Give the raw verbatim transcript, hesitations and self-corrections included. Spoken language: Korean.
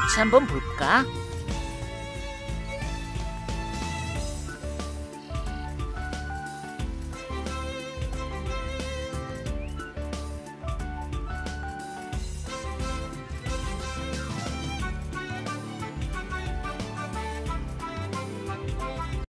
같이 한번 볼까?